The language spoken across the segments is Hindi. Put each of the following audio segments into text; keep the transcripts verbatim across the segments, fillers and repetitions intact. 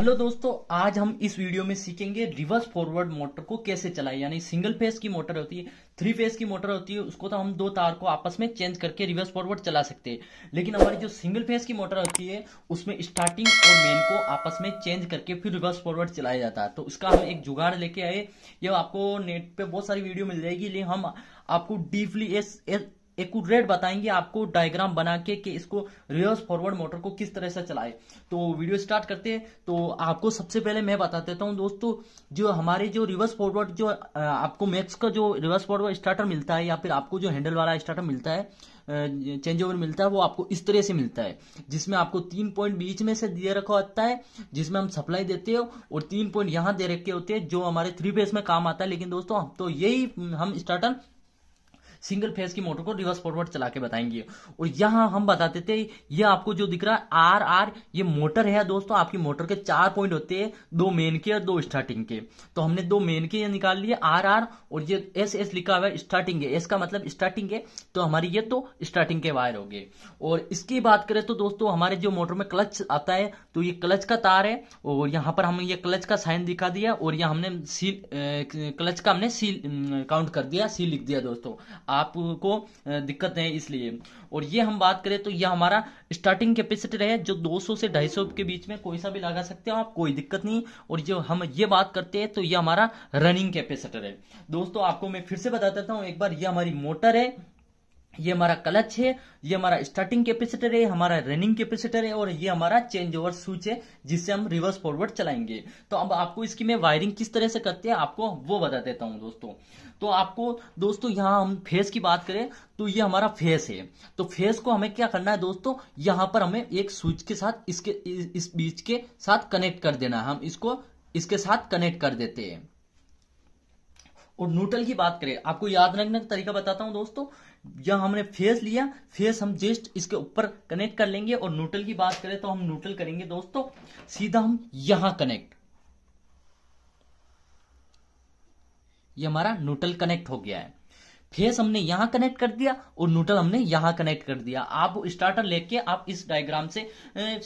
हेलो दोस्तों, आज हम इस वीडियो में सीखेंगे रिवर्स फॉरवर्ड मोटर को कैसे चलाएं। यानी सिंगल फेज की मोटर होती है, थ्री फेज की मोटर होती है, उसको तो हम दो तार को आपस में चेंज करके रिवर्स फॉरवर्ड चला सकते हैं। लेकिन हमारी जो सिंगल फेज की मोटर होती है उसमें स्टार्टिंग और मेन को आपस में चेंज करके फिर रिवर्स फॉरवर्ड चलाया जाता है। तो उसका हम एक जुगाड़ लेके आए। यह आपको नेट पर बहुत सारी वीडियो मिल जाएगी, लेकिन हम आपको डीपली एस एक्यूरेट बताएंगे, आपको डायग्राम बना के कि इसको रिवर्स फॉरवर्ड मोटर को किस तरह से चलाए। तो वीडियो स्टार्ट करते हैं। तो आपको सबसे पहले मैं बता देता हूं दोस्तों, जो हमारे जो रिवर्स फॉरवर्ड जो आपको मैक्स का जो रिवर्स फॉरवर्ड स्टार्टर मिलता है या फिर आपको जो हैंडल वाला स्टार्टर मिलता है, चेंज ओवर मिलता है, वो आपको इस तरह से मिलता है जिसमें आपको तीन पॉइंट बीच में से दिए रखा होता है जिसमें हम सप्लाई देते हो, और तीन पॉइंट यहाँ दे रखे होते हैं जो हमारे थ्री फेज में काम आता है। लेकिन दोस्तों तो यही हम स्टार्टर सिंगल फेज की मोटर को रिवर्स फॉरवर्ड चला के बताएंगे। और यहाँ हम बताते थे, ये आपको जो दिख रहा है आर आर, ये मोटर है दोस्तों। आपकी मोटर के चार पॉइंट होते हैं, दो मेन के और दो स्टार्टिंग के। तो हमने दो मेन के ये निकाल लिए आर आर, और ये एस एस लिखा हुआ है स्टार्टिंग है, एस का मतलब स्टार्टिंग है, तो हमारी ये तो स्टार्टिंग के वायर हो गए। और इसकी बात करें तो दोस्तों हमारे जो मोटर में क्लच आता है तो ये क्लच का तार है, और यहाँ पर हमने ये क्लच का साइन दिखा दिया, और यह हमने सील क्लच का हमने सील काउंट कर दिया, सील लिख दिया दोस्तों, आपको दिक्कत है इसलिए। और ये हम बात करें तो यह हमारा स्टार्टिंग कैपेसिटर है जो दो सौ से ढाई सौ के बीच में कोई सा भी लगा सकते हो आप, कोई दिक्कत नहीं। और जो हम ये बात करते हैं तो ये हमारा रनिंग कैपेसिटर है दोस्तों। आपको मैं फिर से बता देता हूं एक बार, ये हमारी मोटर है, ये हमारा क्लच है, ये हमारा स्टार्टिंग कैपेसिटर है, हमारा रनिंग कैपेसिटर है, और ये हमारा चेंज ओवर स्विच है जिससे हम रिवर्स फॉरवर्ड चलाएंगे। तो अब आपको इसकी मैं वायरिंग किस तरह से करते हैं आपको वो बता देता हूं दोस्तों। तो आपको दोस्तों यहाँ हम फेस की बात करें तो ये हमारा फेस है। तो फेस को हमें क्या करना है दोस्तों, यहाँ पर हमें एक स्विच के साथ इसके इस बीच के साथ कनेक्ट कर देना, हम इसको इसके साथ कनेक्ट कर देते हैं। और न्यूट्रल की बात करें, आपको याद रखने का तरीका बताता हूं दोस्तों। जहां हमने फेस लिया, फेस हम जस्ट इसके ऊपर कनेक्ट कर लेंगे, और न्यूट्रल की बात करें तो हम न्यूट्रल करेंगे दोस्तों सीधा हम यहां कनेक्ट, ये हमारा न्यूट्रल कनेक्ट हो गया है। फेस हमने यहां कनेक्ट कर दिया और न्यूट्रल हमने यहां कनेक्ट कर दिया। आप स्टार्टर लेके आप इस डायग्राम से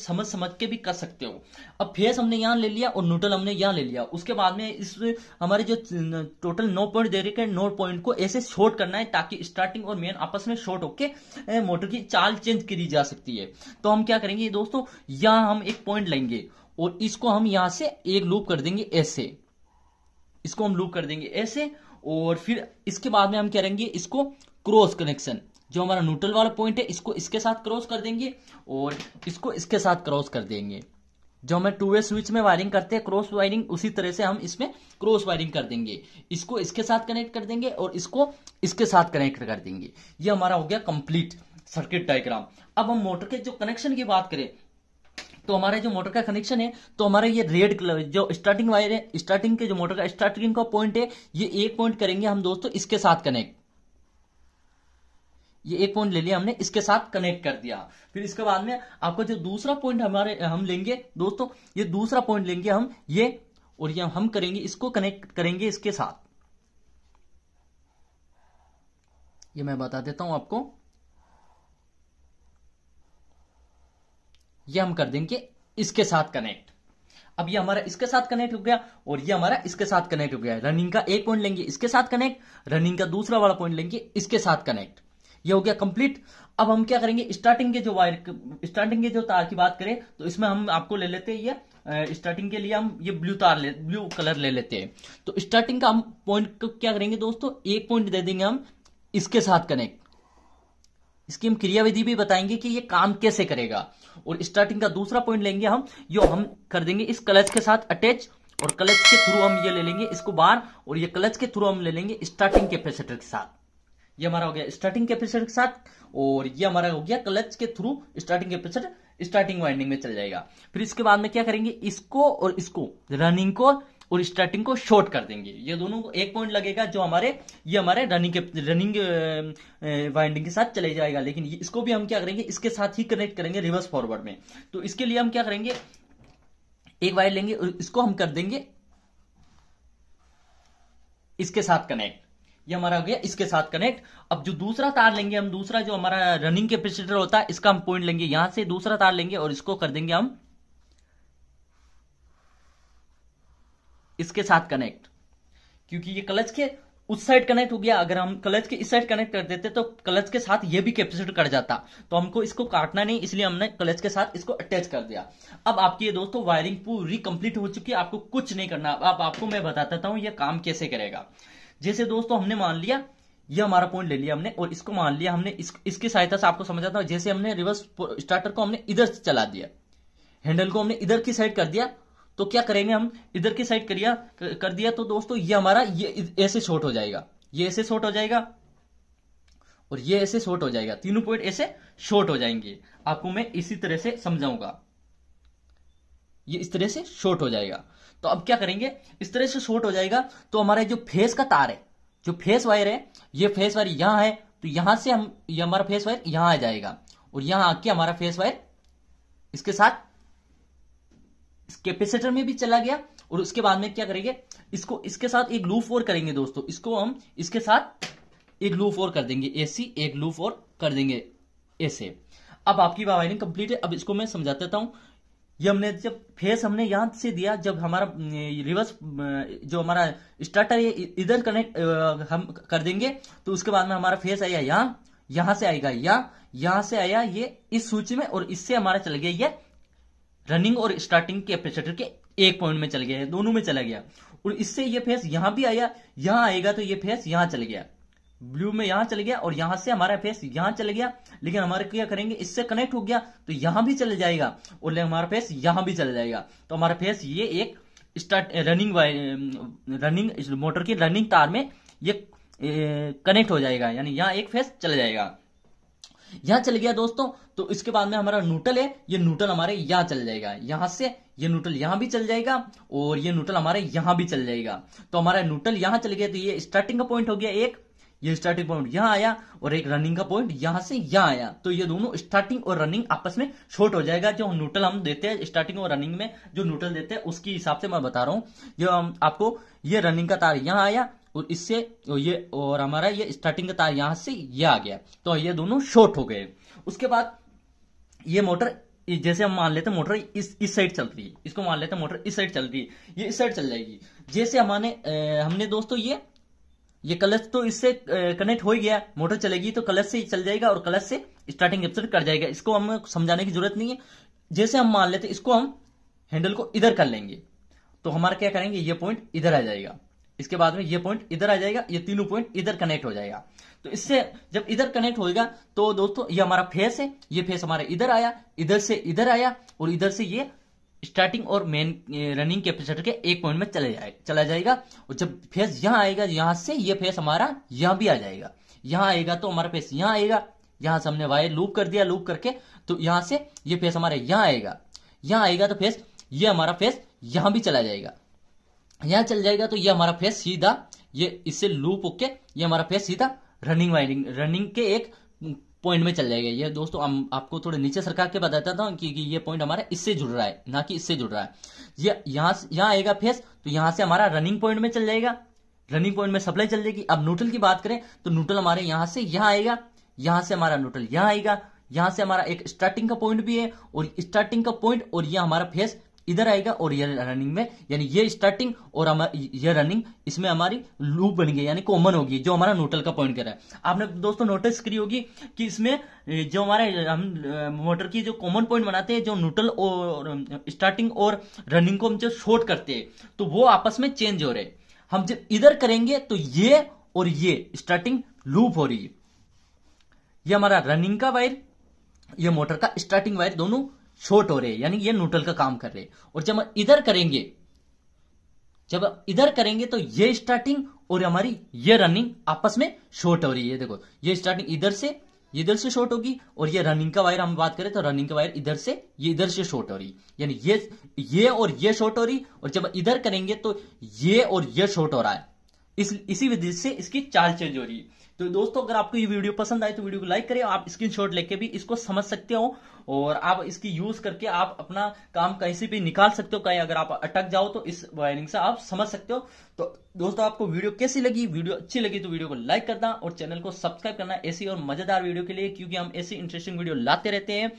समझ समझ के भी कर सकते हो। अब फेस हमने यहां ले लिया और न्यूट्रल हमने यहां ले लिया। उसके बाद में इस हमारे जो टोटल नौ पॉइंट दे रखे, नौ पॉइंट को ऐसे शॉर्ट करना है ताकि स्टार्टिंग और मेन आपस में शॉर्ट होके मोटर की चाल चेंज करी जा सकती है। तो हम क्या करेंगे दोस्तों, यहां हम एक पॉइंट लेंगे और इसको हम यहां से एक लूप कर देंगे ऐसे, इसको हम लूप कर देंगे ऐसे। और फिर इसके बाद में हम करेंगे इसको क्रॉस कनेक्शन, जो हमारा न्यूट्रल वाला पॉइंट है इसको इसके साथ क्रॉस कर देंगे और इसको इसके साथ क्रॉस कर देंगे। जो हमें टू वे स्विच में वायरिंग करते हैं क्रॉस वायरिंग, उसी तरह से हम इसमें क्रॉस वायरिंग कर देंगे। इसको इसके साथ कनेक्ट कर देंगे और इसको इसके साथ कनेक्ट कर देंगे। ये हमारा हो गया कंप्लीट सर्किट डायग्राम। अब हम मोटर के जो कनेक्शन की बात करें तो हमारे जो मोटर का कनेक्शन है तो हमारा ये रेड कलर जो स्टार्टिंग वायर है, स्टार्टिंग के जो मोटर का स्टार्टिंग का पॉइंट है, ये एक पॉइंट करेंगे हम दोस्तों इसके साथ कनेक्ट। ये एक पॉइंट ले लिया हमने, इसके साथ कनेक्ट कर दिया। फिर इसके बाद में आपका जो दूसरा पॉइंट हमारे हम लेंगे दोस्तों, ये दूसरा पॉइंट लेंगे हम ये, और ये हम करेंगे इसको कनेक्ट करेंगे इसके साथ। ये मैं बता देता हूं आपको, ये हम कर देंगे इसके साथ कनेक्ट। अब ये हमारा इसके साथ कनेक्ट हो गया और ये हमारा इसके साथ कनेक्ट हो गया। रनिंग का एक पॉइंट लेंगे इसके साथ कनेक्ट, रनिंग का दूसरा वाला पॉइंट लेंगे इसके साथ कनेक्ट। ये हो गया कंप्लीट। अब हम क्या करेंगे, स्टार्टिंग के जो वायर, स्टार्टिंग के जो तार की बात करें तो इसमें हम आपको ले लेते हैं ये स्टार्टिंग के लिए हम ये ब्लू तार ले ब्लू कलर ले लेते हैं। तो स्टार्टिंग का हम पॉइंट को क्या करेंगे दोस्तों, एक पॉइंट दे देंगे हम इसके साथ कनेक्ट। इसकी हम क्रियाविधि भी बताएंगे कि ये काम कैसे करेगा। और स्टार्टिंग का दूसरा पॉइंट लेंगे हम, जो हम कर देंगे इस क्लच के साथ अटैच, और क्लच के थ्रू हम ये ले लेंगे इसको बाहर, और ये क्लच के थ्रू हम ले लेंगे स्टार्टिंग कैपेसिटर के साथ। ये हमारा हो गया स्टार्टिंग कैपेसिटर के साथ, और ये हमारा हो गया क्लच के through starting capacitor starting winding में चल जाएगा। फिर इसके बाद में क्या करेंगे, इसको और इसको, रनिंग को और स्टार्टिंग को शॉर्ट कर देंगे। ये दोनों को एक पॉइंट लगेगा जो हमारे ये हमारे रनिंग रनिंग वाइंडिंग के साथ चले जाएगा। लेकिन इसको भी हम क्या करेंगे, इसके साथ ही कनेक्ट करेंगे रिवर्स फॉरवर्ड में। तो इसके लिए हम क्या करेंगे, एक वायर लेंगे और इसको हम कर देंगे इसके साथ कनेक्ट। ये हमारा हो गया इसके साथ कनेक्ट। अब जो दूसरा तार लेंगे हम, दूसरा जो हमारा रनिंग कैपेसिटर होता है, इसका हम पॉइंट लेंगे यहां से, दूसरा तार लेंगे और इसको कर देंगे हम इसके साथ कनेक्ट, क्योंकि ये क्लच के उस साइड कनेक्ट हो गया। अगर हम क्लच के इस साइड कनेक्ट कर देते तो क्लच के साथ ये भी कैपेसिटर कट जाता, तो हमको इसको काटना नहीं, इसलिए हमने क्लच के साथ इसको अटैच कर दिया। अब आपकी ये दोस्तों वायरिंग पूरी कंप्लीट हो चुकी है, आपको कुछ नहीं करना। अब आपको मैं बता देता हूं ये काम कैसे करेगा। जैसे दोस्तों हमने मान लिया ये हमारा पॉइंट ले लिया हमने और इसको मान लिया हमने, इस, इसकी सहायता से आपको समझाता हूं। जैसे हमने रिवर्स स्टार्टर को हमने इधर चला दिया, हैंडल को हमने इधर की साइड कर दिया, तो क्या करेंगे हम इधर की साइड करिया कर दिया तो दोस्तों ये हमारा ये ऐसे शॉर्ट हो जाएगा, ये ऐसे शॉर्ट हो जाएगा और ये ऐसे शॉर्ट हो जाएगा, तीनों पॉइंट ऐसे शॉर्ट हो जाएंगे। आपको मैं इसी तरह से समझाऊंगा, ये इस तरह से शॉर्ट हो जाएगा। तो अब क्या करेंगे, इस तरह से शॉर्ट हो जाएगा तो हमारा जो फेस का तार है, जो फेस वायर है, ये फेस वायर यहां है तो यहां से हम ये हमारा फेस वायर यहां आ जाएगा और यहां आके हमारा फेस वायर इसके साथ इस कैपेसिटर में भी चला गया। और उसके बाद में क्या करेंगे, इसको इसके साथ एक लूप और करेंगे दोस्तों, इसको हम इसके साथ एक लूप और कर देंगे, ऐसी एक लूप और कर देंगे ऐसे। अब आपकी वायरिंग कंप्लीट है। अब इसको मैं समझा देता हूं। ये हमने जब फेस हमने यहां से दिया, जब हमारा रिवर्स जो हमारा स्टार्टर है इधर कनेक्ट हम कर देंगे तो उसके बाद में हमारा फेस आया यहाँ, यहां से आएगा यहाँ, यहां से आया ये इस स्विच में और इससे हमारा चल गया ये रनिंग और स्टार्टिंग कैपेसिटर के एक पॉइंट में चल गया है, दोनों में चला गया। और इससे ये फेस यहां भी आया, यहां आएगा तो ये फेस यहां चल गया, ब्लू में यहां चल गया और यहां से हमारा फेस यहां चल गया। लेकिन हमारे क्या करेंगे, इससे कनेक्ट हो गया तो यहां भी चला जाएगा और हमारा फेस यहां भी चला जाएगा। तो हमारा फेस ये एक स्टार्ट रनिंग रनिंग मोटर की रनिंग तार में ये कनेक्ट हो जाएगा, यानी यहां एक फेस चला जाएगा, यहां चल गया दोस्तों। तो इसके बाद में हमारा न्यूट्रल है, ये न्यूट्रल हमारे यहां चल जाएगा, यहां से ये न्यूट्रल यहां भी चल जाएगा और ये न्यूट्रल हमारे यहां भी चल जाएगा। तो हमारा न्यूट्रल यहां चल गया तो ये स्टार्टिंग का पॉइंट हो गया एक, ये स्टार्टिंग पॉइंट यहां आया और एक रनिंग का पॉइंट यहां से यहां आया। तो ये दोनों स्टार्टिंग और रनिंग आपस में शॉर्ट हो जाएगा। जो न्यूट्रल हम देते हैं स्टार्टिंग और रनिंग में, जो न्यूट्रल देते हैं उसके हिसाब से मैं बता रहा हूं। जो आपको ये रनिंग का तार यहां आया और इससे ये और हमारा ये स्टार्टिंग का तार यहां से ये आ गया, तो ये दोनों शॉर्ट हो गए। उसके बाद ये मोटर, जैसे हम मान लेते हैं मोटर इस इस साइड चल रही है, इसको मान लेते हैं मोटर इस साइड चल रही है, ये इस साइड चल जाएगी। जैसे हमारे हमने दोस्तों ये ये क्लच तो इससे कनेक्ट हो ही गया, मोटर चलेगी तो क्लच से चल जाएगा और क्लच से स्टार्टिंग कैपेसिटर कर जाएगा। इसको हम समझाने की जरूरत नहीं है। जैसे हम मान लेते हैं इसको हम हैंडल को इधर कर लेंगे तो हमारा क्या करेंगे, ये पॉइंट इधर आ जाएगा, इसके बाद में ये पॉइंट इधर आ जाएगा, ये तीनों पॉइंट इधर कनेक्ट हो जाएगा। तो इससे जब इधर कनेक्ट होएगा तो दोस्तों ये हमारा फेस है, ये फेस हमारा इधर आया, इधर से इधर आया और इधर से ये स्टार्टिंग और मेन रनिंग कैपेसिटर के एक पॉइंट में चले जाए चला जाएगा। और जब फेस यहाँ आएगा, यहाँ से ये फेस हमारा यहाँ भी आ जाएगा, यहाँ आएगा तो हमारा फेस यहाँ आएगा, यहाँ से हमने वायर लूप कर दिया, लूप करके तो यहाँ से ये फेस हमारा यहाँ आएगा, यहाँ आएगा तो फेस ये हमारा फेस यहाँ भी चला जाएगा, यहाँ चल जाएगा तो ये हमारा फेस सीधा ये इससे लूप होके ये हमारा फेस सीधा रनिंग वायरिंग रनिंग के एक पॉइंट में चल जाएगा। ये दोस्तों हम आपको थोड़े नीचे सरका के बताता था कि, कि ये पॉइंट हमारा इससे जुड़ रहा है, ना कि इससे जुड़ रहा है। ये यहाँ यहाँ आएगा फेस तो यहाँ से हमारा रनिंग पॉइंट में चल जाएगा, रनिंग पॉइंट में सप्लाई चल जाएगी। अब न्यूट्रल की बात करें तो न्यूट्रल हमारे यहाँ से यहाँ आएगा, यहाँ से हमारा न्यूट्रल यहाँ आएगा, यहाँ से हमारा एक स्टार्टिंग का पॉइंट भी है और स्टार्टिंग का पॉइंट और यह हमारा फेस इधर आएगा और ये रनिंग में, यानी ये स्टार्टिंग और ये रनिंग इसमें हमारी लूप बन गई, यानी कॉमन होगी जो हमारा न्यूट्रल का पॉइंट कर रहा है। आपने दोस्तों नोटिस करी होगी कि इसमें जो हमारे हम मोटर की जो कॉमन पॉइंट बनाते हैं, जो न्यूट्रल और स्टार्टिंग और रनिंग को हम जो शॉर्ट करते हैं तो वो आपस में चेंज हो रहे। हम जब इधर करेंगे तो ये और ये स्टार्टिंग लूप हो रही है, ये हमारा रनिंग का वायर, ये मोटर का स्टार्टिंग वायर, दोनों शॉर्ट हो रहे हैं, यानी ये न्यूट्रल का काम कर रहे हैं। और जब हम इधर करेंगे जब इधर करेंगे तो ये स्टार्टिंग और हमारी ये रनिंग आपस में शॉर्ट हो रही है। देखो ये स्टार्टिंग इधर से इधर से शॉर्ट होगी और ये रनिंग का वायर हम बात करें तो रनिंग का वायर इधर से ये इधर से शॉर्ट हो रही है, यानी ये ये और ये शॉर्ट हो रही। और जब इधर करेंगे तो ये और ये शॉर्ट हो रहा है, इस इसी वजह से इसकी चाल चेंज हो रही है। तो दोस्तों अगर आपको ये वीडियो पसंद आए तो वीडियो को लाइक करें, आप स्क्रीनशॉट लेके भी इसको समझ सकते हो और आप इसकी यूज करके आप अपना काम कहीं से भी निकाल सकते हो। कहीं अगर आप अटक जाओ तो इस वायरिंग से आप समझ सकते हो। तो दोस्तों आपको वीडियो कैसी लगी, वीडियो अच्छी लगी तो वीडियो को लाइक करना और चैनल को सब्सक्राइब करना ऐसी और मजेदार वीडियो के लिए, क्योंकि हम ऐसी इंटरेस्टिंग वीडियो लाते रहते हैं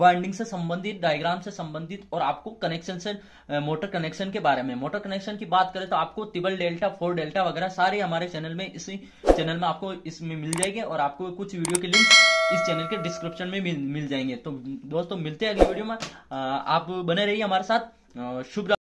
वाइंडिंग से संबंधित, डायग्राम से संबंधित और आपको कनेक्शन से, मोटर कनेक्शन के बारे में। मोटर कनेक्शन की बात करें तो आपको ट्रिपल डेल्टा, फोर डेल्टा वगैरह सारे हमारे चैनल में, इसी चैनल में आपको इसमें मिल जाएंगे और आपको कुछ वीडियो के लिंक इस चैनल के डिस्क्रिप्शन में मिल, मिल जाएंगे। तो दोस्तों मिलते हैं अगली वीडियो में, आप बने रहिए हमारे साथ। शुभ